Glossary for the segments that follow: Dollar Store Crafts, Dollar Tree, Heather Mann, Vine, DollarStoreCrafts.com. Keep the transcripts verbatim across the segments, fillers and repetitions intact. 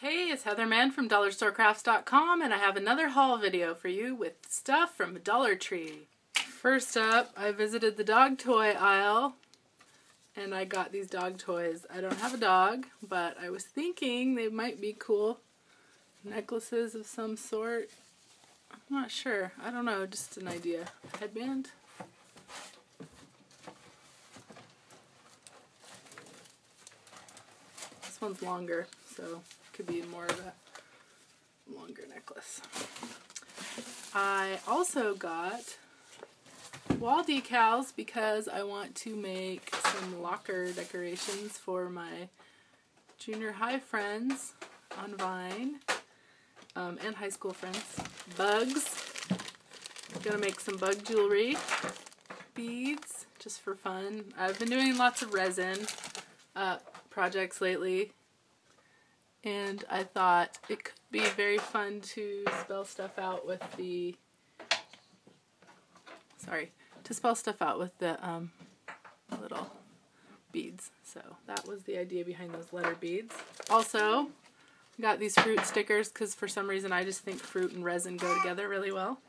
Hey, it's Heather Mann from Dollar Store Crafts dot com, and I have another haul video for you with stuff from Dollar Tree. First up, I visited the dog toy aisle, and I got these dog toys. I don't have a dog, but I was thinking they might be cool necklaces of some sort. I'm not sure. I don't know. Just an idea. Headband. This one's longer, so could be more of a longer necklace. I also got wall decals because I want to make some locker decorations for my junior high friends on Vine um, and high school friends. Bugs. I'm gonna make some bug jewelry, beads, just for fun. I've been doing lots of resin uh, projects lately, and I thought it could be very fun to spell stuff out with the, sorry, to spell stuff out with the um, little beads. So that was the idea behind those letter beads. Also, got these fruit stickers because for some reason I just think fruit and resin go together really well.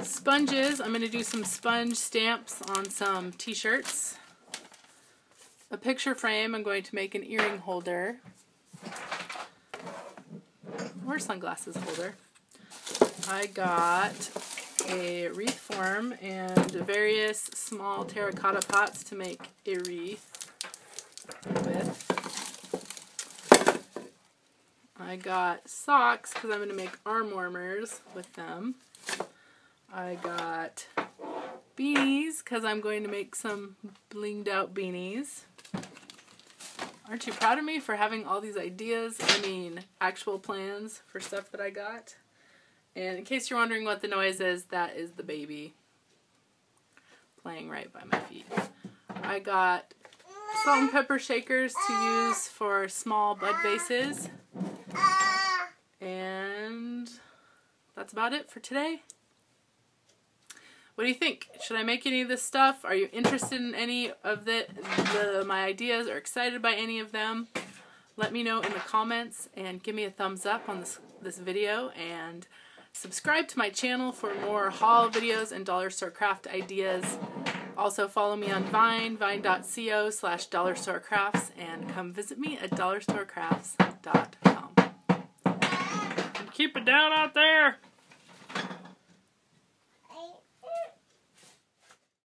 Sponges. I'm going to do some sponge stamps on some t-shirts. A picture frame. I'm going to make an earring holder. Or sunglasses holder. I got a wreath form and various small terracotta pots to make a wreath with. I got socks because I'm going to make arm warmers with them. I got beanies because I'm going to make some blinged out beanies. Aren't you proud of me for having all these ideas? I mean, actual plans for stuff that I got. And in case you're wondering what the noise is, that is the baby playing right by my feet. I got salt and pepper shakers to use for small bud vases. And that's about it for today. What do you think? Should I make any of this stuff? Are you interested in any of the, the my ideas or excited by any of them? Let me know in the comments and give me a thumbs up on this, this video, and subscribe to my channel for more haul videos and dollar store craft ideas. Also follow me on Vine, vine dot co slash dollar store crafts, and come visit me at dollar store crafts dot com. Keep it down out there!